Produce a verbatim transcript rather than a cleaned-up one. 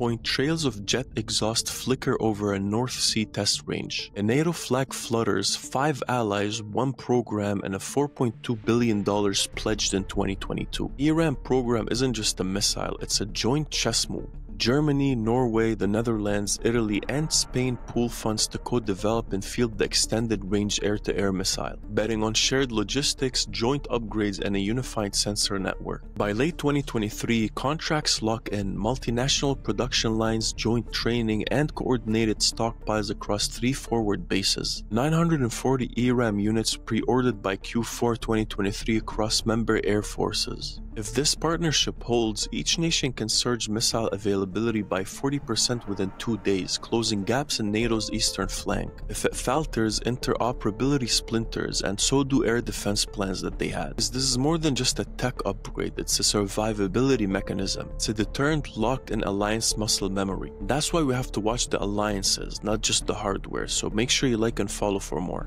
point, trails of jet exhaust flicker over a North Sea test range. A NATO flag flutters, five allies, one program, and a four point two billion dollars pledged in twenty twenty-two. The ERAM program isn't just a missile, it's a joint chess move. Germany, Norway, the Netherlands, Italy, and Spain pool funds to co-develop and field the extended-range air-to-air missile, betting on shared logistics, joint upgrades, and a unified sensor network. By late twenty twenty-three, contracts lock in, multinational production lines, joint training, and coordinated stockpiles across three forward bases. nine hundred forty ERAM units pre-ordered by Q four twenty twenty-three across member air forces. If this partnership holds, each nation can surge missile availability by forty percent within two days, closing gaps in NATO's eastern flank. If it falters, interoperability splinters, and so do air defense plans that they had. This is more than just a tech upgrade, it's a survivability mechanism. It's a deterrent locked in alliance muscle memory. That's why we have to watch the alliances, not just the hardware, so make sure you like and follow for more.